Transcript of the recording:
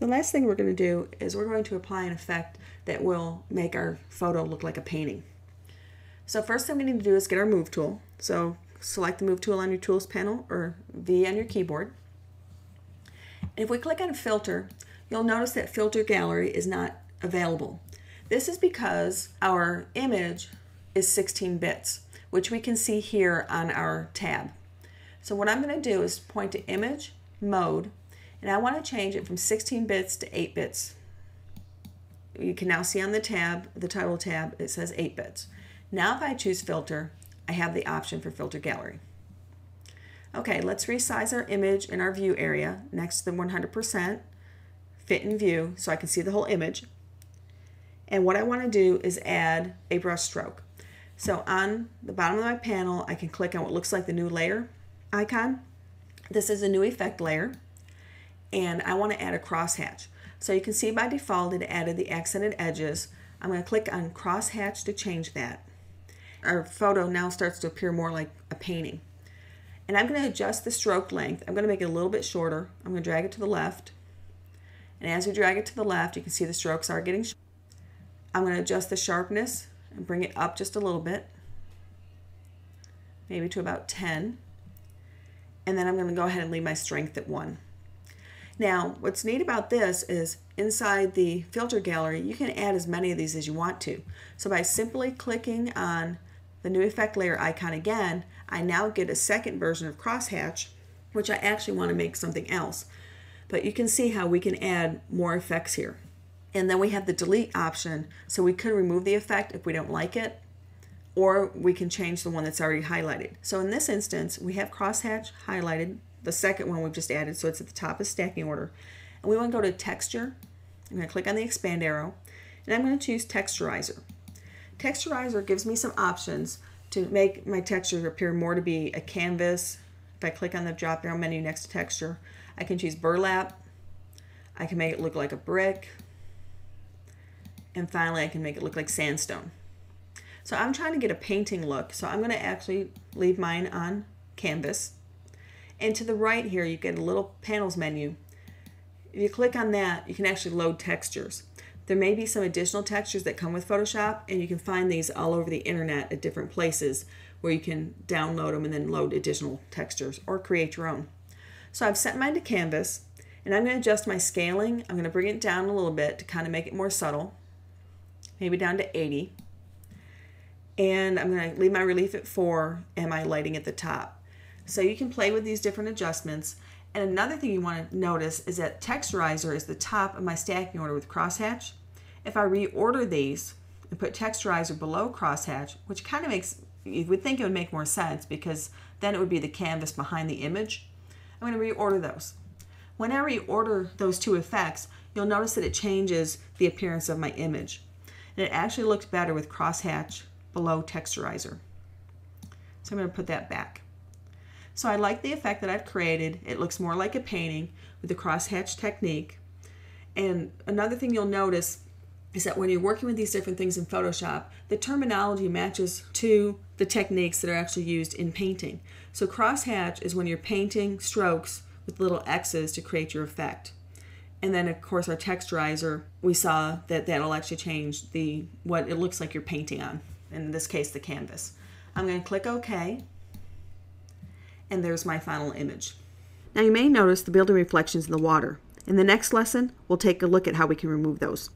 The last thing we're going to do is we're going to apply an effect that will make our photo look like a painting. So first thing we need to do is get our move tool. So select the move tool on your tools panel or V on your keyboard. And if we click on filter, you'll notice that filter gallery is not available. This is because our image is 16 bits, which we can see here on our tab. So what I'm going to do is point to image, mode, and I want to change it from 16 bits to 8 bits. You can now see on the tab, the title tab, it says 8 bits. Now if I choose filter, I have the option for filter gallery. Okay, let's resize our image in our view area next to the 100% fit in view so I can see the whole image. And what I want to do is add a brush stroke. So on the bottom of my panel, I can click on what looks like the new layer icon. This is a new effect layer, and I want to add a crosshatch. So you can see by default it added the accented edges. I'm going to click on crosshatch to change that. Our photo now starts to appear more like a painting. And I'm going to adjust the stroke length. I'm going to make it a little bit shorter. I'm going to drag it to the left. And as we drag it to the left, you can see the strokes are getting shorter. I'm going to adjust the sharpness and bring it up just a little bit, maybe to about 10. And then I'm going to go ahead and leave my strength at 1. Now, what's neat about this is inside the filter gallery, you can add as many of these as you want to. So by simply clicking on the new effect layer icon again, I now get a second version of Crosshatch, which I actually want to make something else. But you can see how we can add more effects here. And then we have the delete option, so we could remove the effect if we don't like it, or we can change the one that's already highlighted. So in this instance, we have Crosshatch highlighted, the second one we've just added, so it's at the top of stacking order. And we want to go to Texture. I'm going to click on the expand arrow, and I'm going to choose Texturizer. Texturizer gives me some options to make my texture appear more to be a canvas. If I click on the drop down menu next to texture, I can choose burlap, I can make it look like a brick, and finally I can make it look like sandstone. So I'm trying to get a painting look, so I'm going to actually leave mine on canvas. And to the right here you get a little panels menu. If you click on that, you can actually load textures. There may be some additional textures that come with Photoshop, and you can find these all over the internet at different places where you can download them and then load additional textures or create your own. So I've set mine to canvas, and I'm going to adjust my scaling. I'm going to bring it down a little bit to kind of make it more subtle, maybe down to 80. And I'm going to leave my relief at 4 and my lighting at the top. So you can play with these different adjustments. And another thing you want to notice is that Texturizer is the top of my stacking order with Crosshatch. If I reorder these and put Texturizer below Crosshatch, which kind of makes, you would think it would make more sense because then it would be the canvas behind the image. I'm going to reorder those. When I reorder those two effects, you'll notice that it changes the appearance of my image. And it actually looked better with Crosshatch below Texturizer. So I'm going to put that back. So I like the effect that I've created. It looks more like a painting with the crosshatch technique. And another thing you'll notice is that when you're working with these different things in Photoshop, the terminology matches to the techniques that are actually used in painting. So crosshatch is when you're painting strokes with little X's to create your effect. And then of course our texturizer, we saw that that'll actually change the what it looks like you're painting on, in this case the canvas. I'm going to click OK. And there's my final image. Now you may notice the building reflections in the water. In the next lesson, we'll take a look at how we can remove those.